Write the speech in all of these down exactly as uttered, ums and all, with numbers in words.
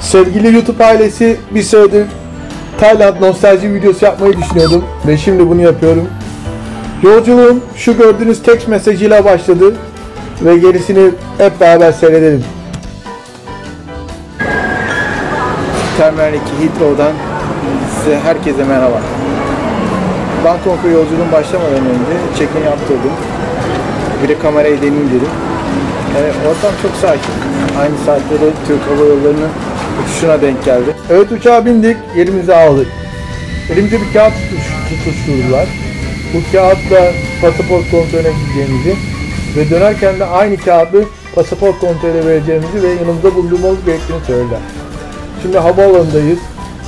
Sevgili YouTube ailesi, bir süredir Tayland nostalji videosu yapmayı düşünüyordum ve şimdi bunu yapıyorum. Yolculuğum şu gördüğünüz text mesajıyla başladı ve gerisini hep beraber seyredelim. Terminal iki Heathrow'dan size herkese merhaba. Bangkok'a yolculuğum başlamadan önce check-in yaptırdım. Bir de kamerayı deneyim dedim. Evet, ortam çok sakin. Aynı saatte de Türk havayollarının uçuşuna denk geldi. Evet, uçağa bindik, yerimizi aldık. Elimizde bir kağıt tutuşturdular. Bu kağıtla pasaport kontrolüne gideceğimizi ve dönerken de aynı kağıdı pasaport kontrolüne vereceğimizi ve yanımızda bulundurmamız gerektiğini söylediler. Şimdi havaalanındayız.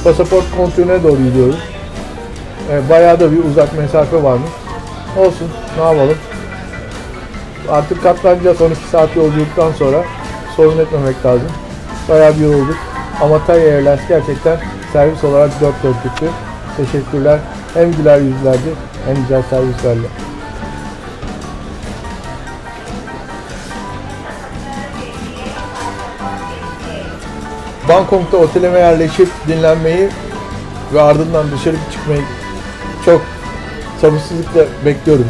Pasaport kontrolüne doğru gidiyoruz. Bayağı da bir uzak mesafe varmış. Olsun, ne yapalım. Artık katlanacağız on iki saat yolculuktan sonra, sorun etmemek lazım. Bayağı bir yorulduk ama Thai Airlines gerçekten servis olarak dört dörtlüktü. Teşekkürler. Hem güler yüzlerdi hem güzel servislerle. Bangkok'ta otelime yerleşip dinlenmeyi ve ardından dışarı çıkmayı çok sabırsızlıkla bekliyorum.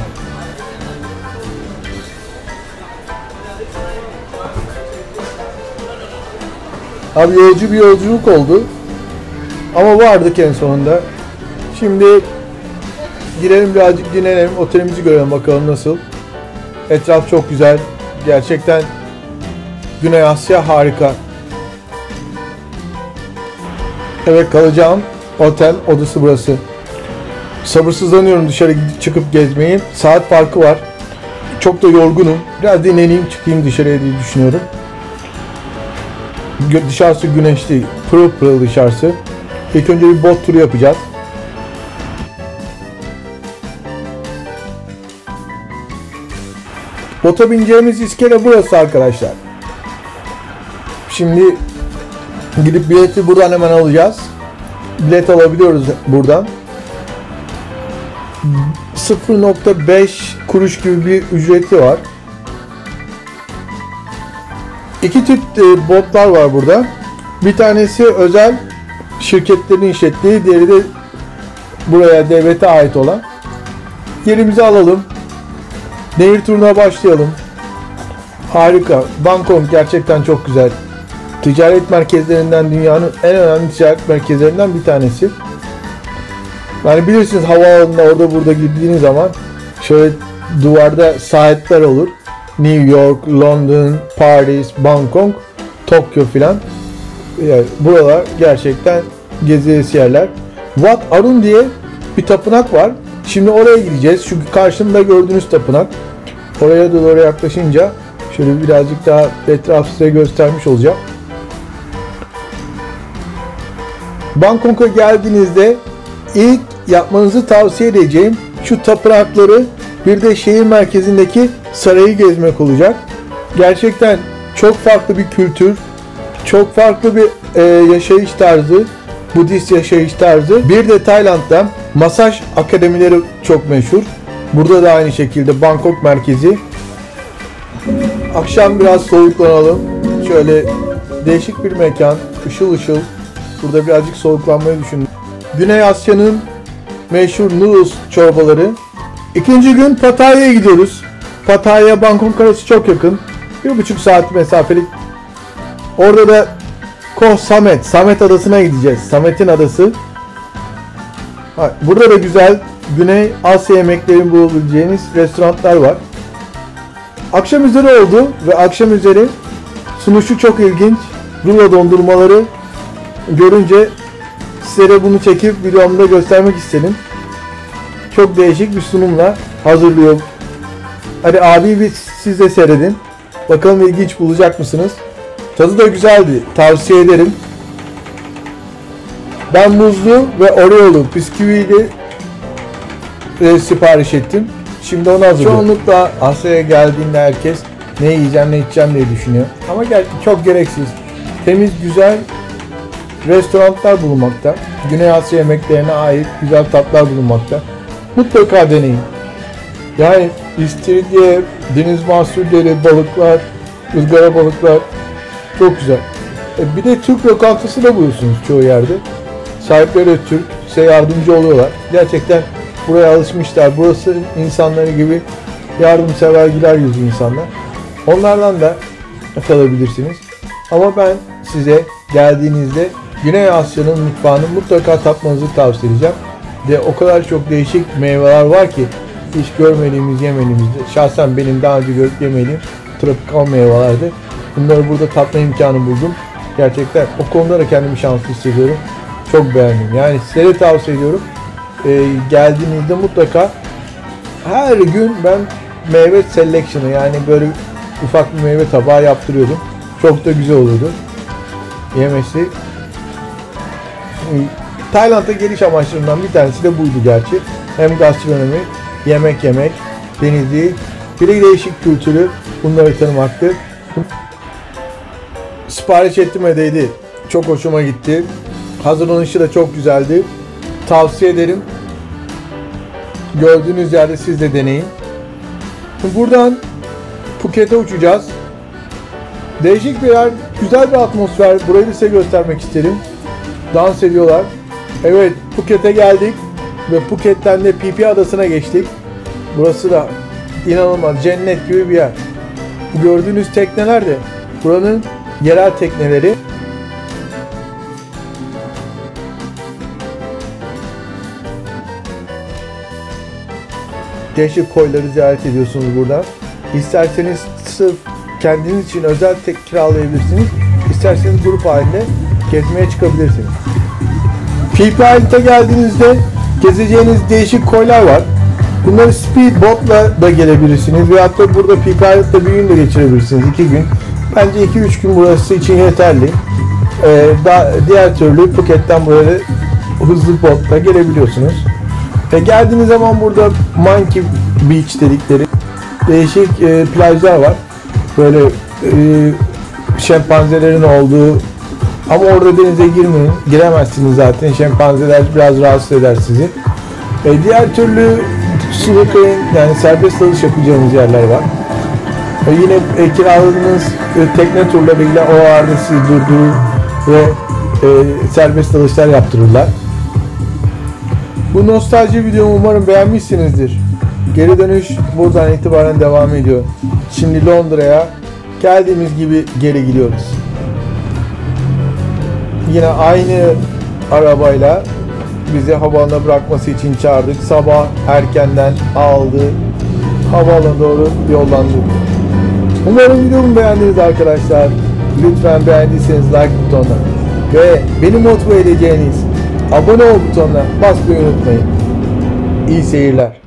Abi yorucu bir yolculuk oldu ama vardık en sonunda. Şimdi girelim, birazcık dinlenelim, otelimizi görelim bakalım nasıl. Etraf çok güzel, gerçekten Güney Asya harika. Evet, kalacağım otel odası burası. Sabırsızlanıyorum dışarı çıkıp gezmeyi. Saat farkı var, çok da yorgunum, biraz dinleneyim, çıkayım dışarıya diye düşünüyorum. Dışarısı güneşli, pırıl pırıl dışarısı. İlk önce bir bot turu yapacağız. Bota bineceğimiz iskele burası arkadaşlar. Şimdi gidip bileti buradan hemen alacağız. Bilet alabiliyoruz buradan. sıfır nokta beş kuruş gibi bir ücreti var. İki tip botlar var burada. Bir tanesi özel şirketlerin işlettiği, diğeri de buraya devlete ait olan. Yerimizi alalım. Nehir turuna başlayalım. Harika. Bangkok gerçekten çok güzel. Ticaret merkezlerinden, dünyanın en önemli ticaret merkezlerinden bir tanesi. Yani bilirsiniz, havaalanına orada burada gittiğiniz zaman şöyle duvarda saatler olur. New York, London, Paris, Bangkok, Tokyo filan. Yani buralar gerçekten gezilesi yerler. Wat Arun diye bir tapınak var. Şimdi oraya gideceğiz. Çünkü karşımda gördüğünüz tapınak. Oraya doğru yaklaşınca şöyle birazcık daha etrafı size göstermiş olacağım. Bangkok'a geldiğinizde ilk yapmanızı tavsiye edeceğim şu tapınakları, bir de şehir merkezindeki sarayı gezmek olacak. Gerçekten çok farklı bir kültür, çok farklı bir e, yaşayış tarzı, Budist yaşayış tarzı. Bir de Tayland'da masaj akademileri çok meşhur. Burada da aynı şekilde Bangkok merkezi. Akşam biraz soğuklanalım. Şöyle değişik bir mekan, ışıl ışıl. Burada birazcık soğuklanmayı düşündüm. Güney Asya'nın meşhur noodles çorbaları. İkinci gün Pattaya'ya gidiyoruz. Pattaya Bangkok arası çok yakın. Bir buçuk saat mesafelik. Orada da Koh Samet, Samet adasına gideceğiz. Samet'in adası. Burada da güzel Güney Asya yemeklerini bulabileceğiniz restoranlar var. Akşam üzeri oldu ve akşam üzeri sunuşu çok ilginç. Rulo dondurmaları görünce sizlere bunu çekip videomda göstermek istedim. Çok değişik bir sunumla hazırlıyor. Hadi abi bir siz de seyredin. Bakalım ilginç bulacak mısınız? Tadı da güzeldi. Tavsiye ederim. Ben muzlu ve oreolu bisküviyle e, sipariş ettim. Şimdi onu hazırlıyorum. Çoğunlukla Asya'ya geldiğinde herkes ne yiyeceğim ne içeceğim diye düşünüyor. Ama çok gereksiz. Temiz, güzel restoranlar bulunmakta. Güney Asya yemeklerine ait güzel tatlar bulunmakta. Mutlaka deneyin. Yani istiridye, deniz mahsulleri, balıklar, ızgara balıklar çok güzel. E bir de Türk lokantası da buluyorsunuz çoğu yerde. Sahipleri Türk, size yardımcı oluyorlar. Gerçekten buraya alışmışlar. Burası insanları gibi yardımsever, güler yüzlü insanlar. Onlardan da kalabilirsiniz. Ama ben size geldiğinizde Güney Asya'nın mutfağını mutlaka tatmanızı tavsiye edeceğim. Ve o kadar çok değişik meyveler var ki hiç görmediğimiz, yemediğimiz, şahsen benim daha önce görüp yemediğim tropikal meyvelerdi. Bunları burada tatma imkanı buldum. Gerçekten o konuda da kendimi şanslı hissediyorum. Çok beğendim. Yani size de tavsiye ediyorum. Ee, geldiğinizde mutlaka her gün ben meyve selection'ı, yani böyle ufak bir meyve tabağı yaptırıyordum. Çok da güzel oluyordu yemesi. Tayland'a geliş amaçlarından bir tanesi de buydu gerçi. Hem gastronomi, yemek yemek, denizliği, bir de değişik kültürü bunları tanımaktı. Sipariş ettiğime değdi. Çok hoşuma gitti. Hazırlanışı da çok güzeldi. Tavsiye ederim. Gördüğünüz yerde siz de deneyin. Buradan Phuket'e uçacağız. Değişik bir yer, güzel bir atmosfer. Burayı da size göstermek isterim. Dans ediyorlar. Evet, Phuket'e geldik ve Phuket'ten de Phi Phi adasına geçtik. Burası da inanılmaz, cennet gibi bir yer. Bu gördüğünüz tekneler de buranın yerel tekneleri. Değişik koyları ziyaret ediyorsunuz buradan. İsterseniz sırf kendiniz için özel tek kiralayabilirsiniz. İsterseniz grup halinde gezmeye çıkabilirsiniz. Phuket'e geldiğinizde gezeceğiniz değişik koylar var. Bunları speedboat'la da gelebilirsiniz. Veyahut da burada Phuket'te bir gün de geçirebilirsiniz. iki gün. Bence iki üç gün burası için yeterli. Ee, daha diğer türlü Phuket'ten böyle hızlı botla gelebiliyorsunuz. Ve geldiğiniz zaman burada Monkey Beach dedikleri değişik e, plajlar var. Böyle e, şempanzelerin olduğu, ama orada denize girmeyin, giremezsiniz zaten. Şempanzeler biraz rahatsız eder sizi. E, diğer türlü snorkeling, yani serbest dalış yapacağınız yerler var. E, yine e, kiraladığınız e, tekne turla birlikte o arada sizi durduğu ve e, serbest dalışlar yaptırırlar. Bu nostalji videomu umarım beğenmişsinizdir. Geri dönüş buradan itibaren devam ediyor. Şimdi Londra'ya geldiğimiz gibi geri gidiyoruz. Yine aynı arabayla bizi havaalanına bırakması için çağırdık. Sabah erkenden aldı. Havaalanına doğru yollandık. Umarım videomu beğendiniz arkadaşlar. Lütfen beğendiyseniz like butonuna ve beni motive edeceğiniz abone ol butonuna basmayı unutmayın. İyi seyirler.